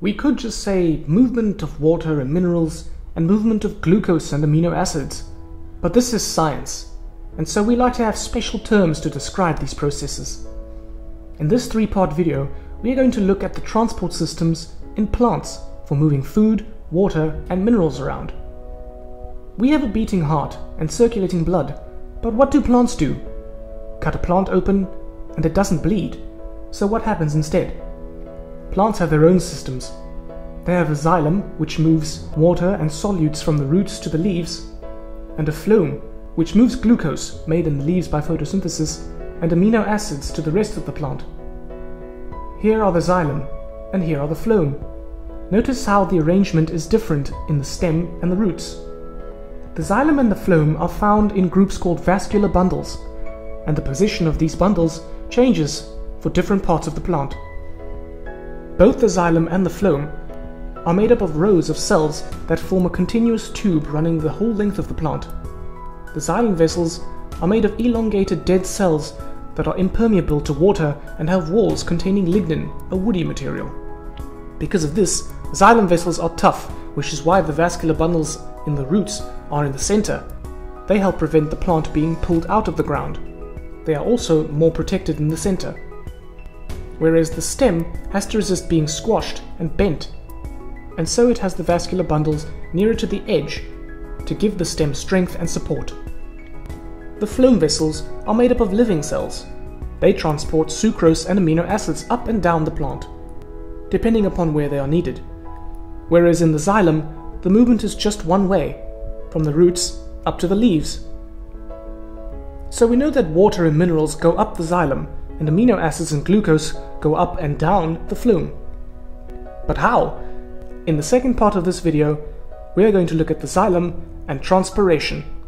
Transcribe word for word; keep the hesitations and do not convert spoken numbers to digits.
We could just say movement of water and minerals and movement of glucose and amino acids. But this is science, and so we like to have special terms to describe these processes. In this three-part video, we are going to look at the transport systems in plants for moving food, water and minerals around. We have a beating heart and circulating blood, but what do plants do? Cut a plant open and it doesn't bleed, so what happens instead? Plants have their own systems. They have a xylem, which moves water and solutes from the roots to the leaves, and a phloem, which moves glucose made in the leaves by photosynthesis and amino acids to the rest of the plant. Here are the xylem, and here are the phloem. Notice how the arrangement is different in the stem and the roots. The xylem and the phloem are found in groups called vascular bundles, and the position of these bundles changes for different parts of the plant. Both the xylem and the phloem are made up of rows of cells that form a continuous tube running the whole length of the plant. The xylem vessels are made of elongated dead cells that are impermeable to water and have walls containing lignin, a woody material. Because of this, xylem vessels are tough, which is why the vascular bundles in the roots are in the center. They help prevent the plant being pulled out of the ground. They are also more protected in the center, whereas the stem has to resist being squashed and bent, and so it has the vascular bundles nearer to the edge to give the stem strength and support. The phloem vessels are made up of living cells. They transport sucrose and amino acids up and down the plant, depending upon where they are needed, whereas in the xylem, the movement is just one way, from the roots up to the leaves. So we know that water and minerals go up the xylem, and amino acids and glucose go up and down the phloem. But how? In the second part of this video, we are going to look at the xylem and transpiration.